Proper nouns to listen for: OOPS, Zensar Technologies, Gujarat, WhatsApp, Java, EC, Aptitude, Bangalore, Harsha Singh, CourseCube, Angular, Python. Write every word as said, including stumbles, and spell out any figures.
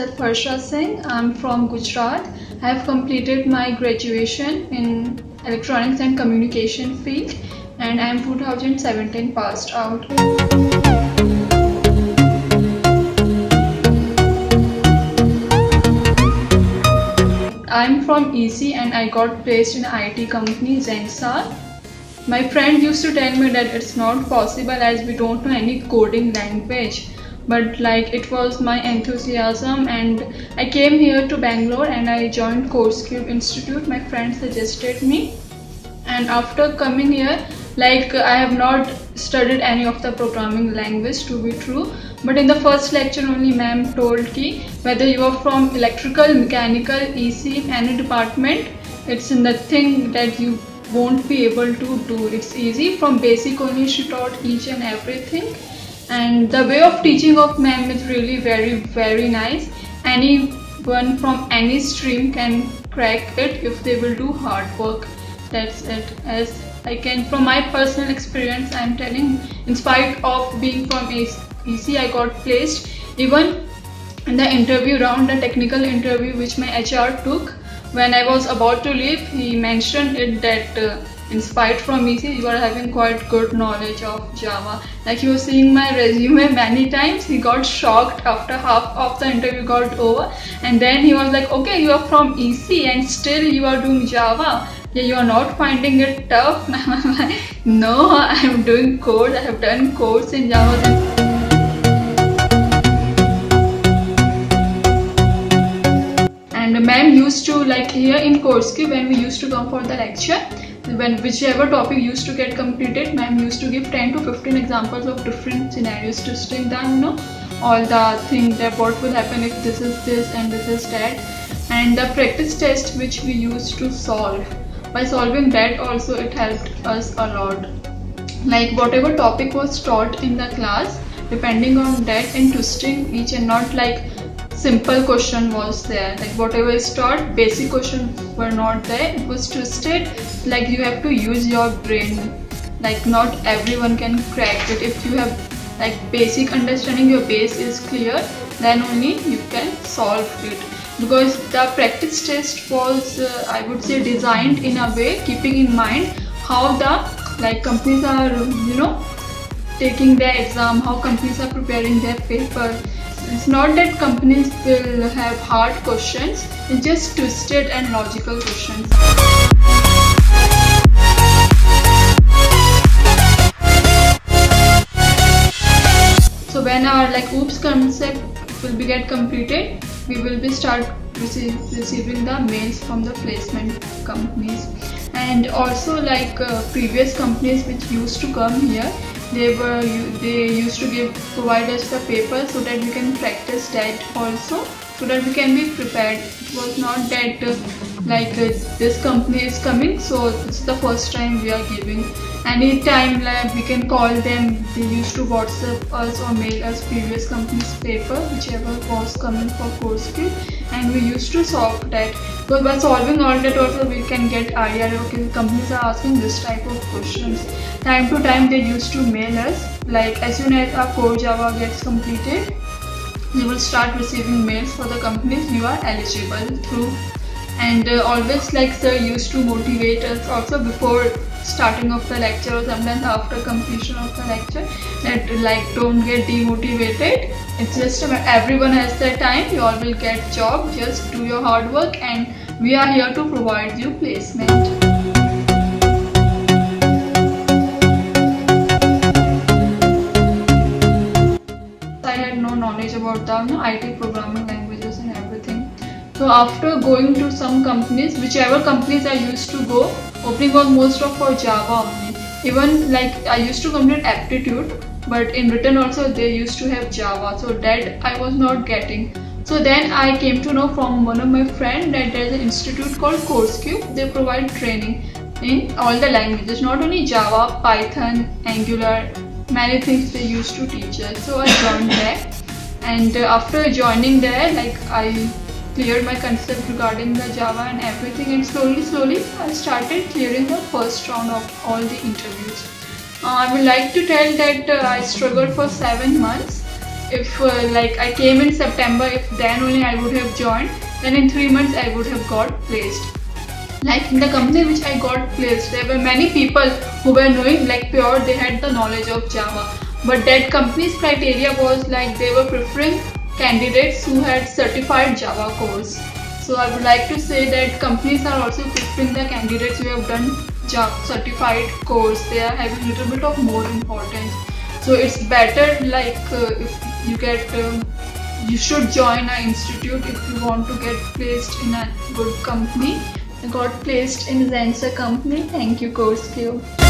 myself Harsha Singh. I'm from Gujarat. I have completed my graduation in electronics and communication field and I am two thousand seventeen passed out. I'm from E C and I got placed in I T company Zensar. My friend used to tell me that it's not possible as we don't know any coding language, but like it was my enthusiasm and I came here to Bangalore and I joined CourseCube Institute. My friend suggested me and after coming here, like I have not studied any of the programming language to be true, but in the first lecture only ma'am told ki whether you are from electrical, mechanical, E C, any department, it's nothing that you won't be able to do. It's easy. From basic only she taught each and everything, and the way of teaching of ma'am is really very very nice. Anyone from any stream can crack it if they will do hard work. That's it. As I can, from my personal experience I am telling, in spite of being from E C, I got placed. Even in the interview round, the technical interview which my H R took, when I was about to leave, he mentioned it that uh, in spite from E C, you are having quite good knowledge of Java. Like he was seeing my resume many times, he got shocked after half of the interview got over, and then he was like, okay, you are from E C and still you are doing Java. Yeah, you are not finding it tough. I'm like, no, I am doing code. I have done codes in Java. And ma'am used to, like here in CourseCube, when we used to come for the lecture, when whichever topic used to get completed, ma'am used to give ten to fifteen examples of different scenarios to stick down, you know, all the things that what will happen if this is this and this is that, and the practice test which we used to solve. By solving that also it helped us a lot. Like whatever topic was taught in the class, depending on that and twisting each, and not like simple question was there. Like whatever is taught, basic questions were not there. It was twisted, like you have to use your brain. Like not everyone can crack it. If you have like basic understanding, your base is clear, then only you can solve it. Because the practice test was uh, I would say designed in a way keeping in mind how the like companies are, you know, taking their exam, how companies are preparing their paper. It's not that companies will have hard questions, it's just twisted and logical questions. So when our like OOPS concept will be get completed, we will be start receive, receiving the mails from the placement companies. And also like uh, previous companies which used to come here, they were they used to give provide us the paper so that we can practice that also, so that we can be prepared. It was not that uh, like uh, this company is coming, so it's the first time we are giving. Any time like, we can call them. They used to WhatsApp us or mail us previous company's paper, whichever was coming for CourseCube, and we used to solve that. Because by solving all that also we can get idea, okay, companies are asking this type of questions. Time to time they used to mail us, like as soon as our core Java gets completed, you will start receiving mails for the companies you are eligible through. And uh, always like sir used to motivate us also before starting of the lecture or sometimes after completion of the lecture, that like don't get demotivated, it's just everyone has their time, you all will get job, just do your hard work and we are here to provide you placement. I had no knowledge about the you know, I T programming languages and everything. So after going to some companies, whichever companies I used to go, opening was most of for Java only. Even like I used to complete Aptitude, but in written also they used to have Java, so that I was not getting. So then I came to know from one of my friend that there is an institute called CourseCube. They provide training in all the languages, not only Java, Python, Angular, many things they used to teach us. So I joined there, and uh, after joining there, like I cleared my concept regarding the Java and everything, and slowly slowly I started clearing the first round of all the interviews. Uh, I would like to tell that uh, I struggled for seven months if uh, like I came in September, if then only I would have joined, then in three months I would have got placed. Like in the company which I got placed, there were many people who were knowing like pure, they had the knowledge of Java. But that company's criteria was like they were preferring candidates who had certified Java course. So I would like to say that companies are also preferring the candidates who have done Java certified course. They are having a little bit of more importance. So it's better like uh, if you get, um, you should join an institute if you want to get placed in a good company. I got placed in Zensar company. Thank you, CourseCube.